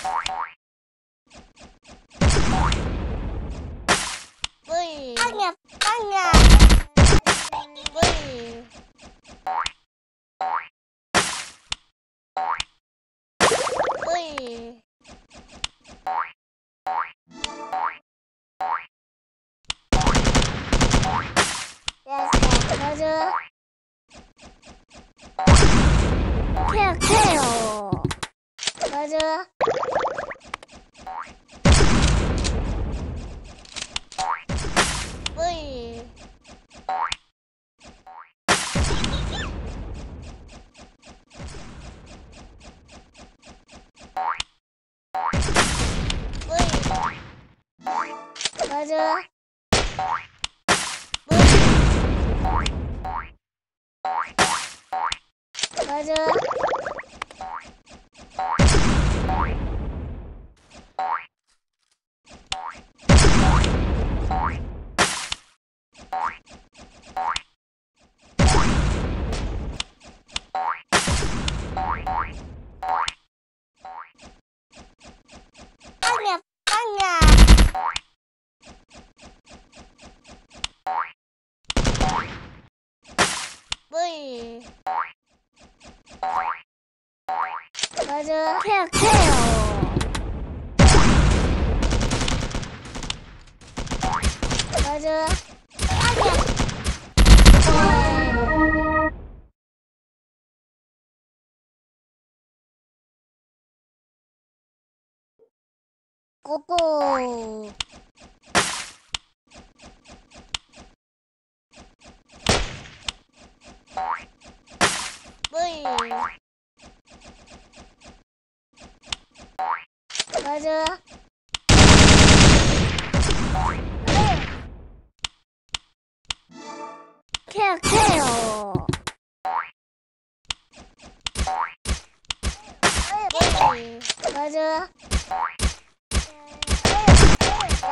Go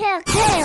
kill. Kill.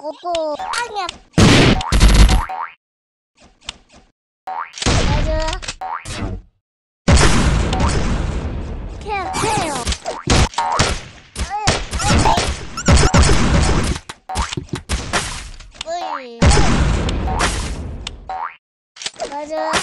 고고 아니야 맞아 아니야 고고 맞아 맞아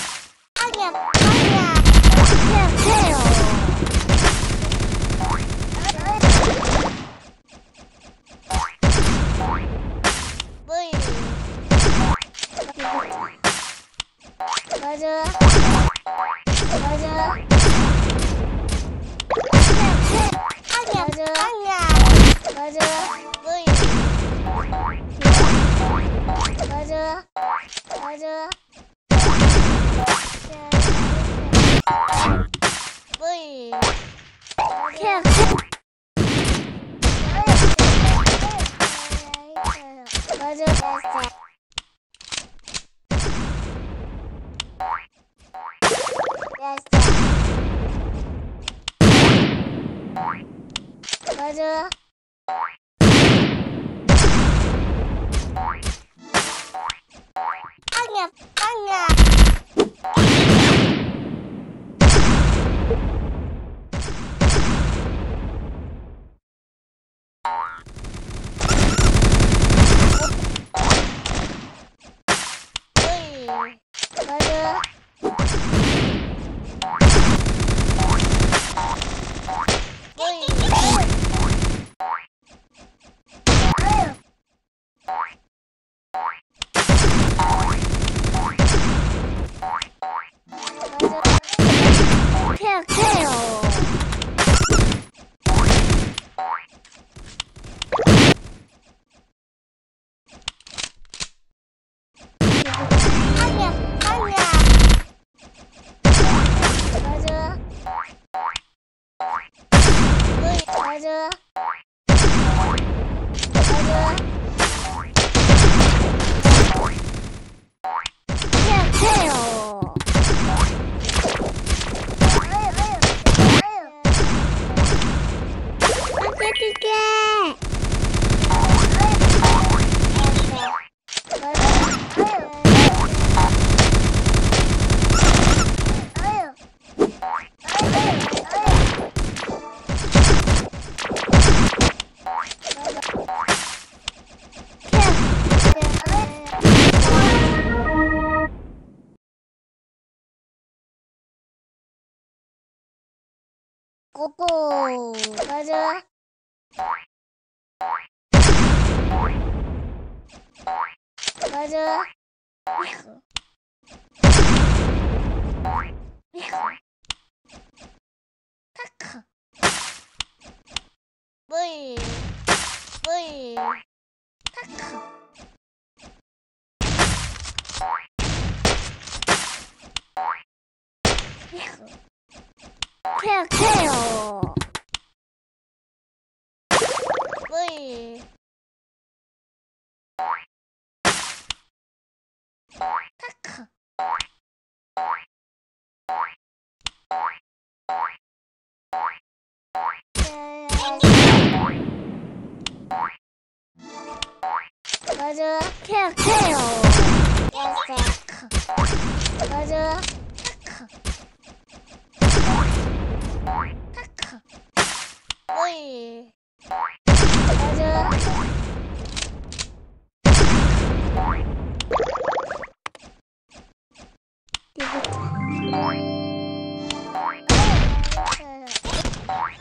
카카 브이 카카 생각해요. 카카 맞아 캐캐요 맞아 맞아 카카 오이 맞아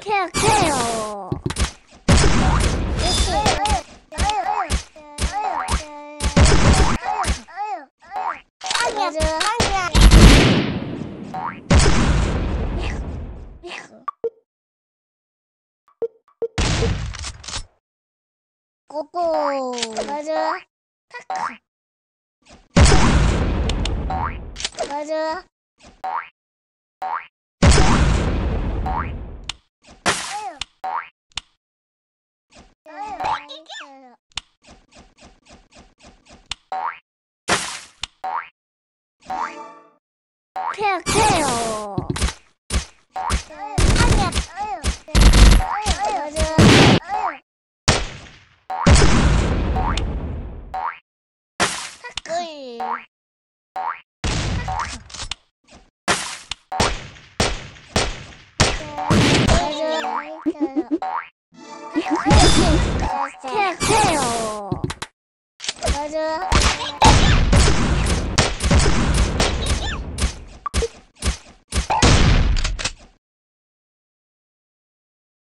캐캐요 고고 맞아 카카 맞아 캐캐요 고고 맞아 뿌이 맞아 캐캐요 맞아 맞아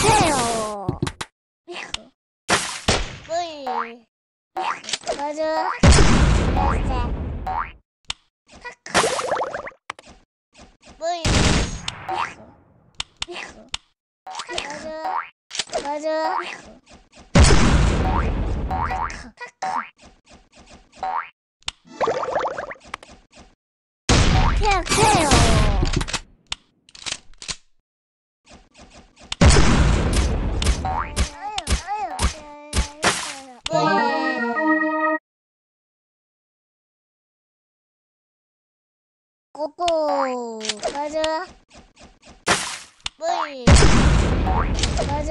캐캐요 오이 맞아 맞아 카카 오이 맞아 맞아 캐캐요 고고 맞아 뿌이 맞아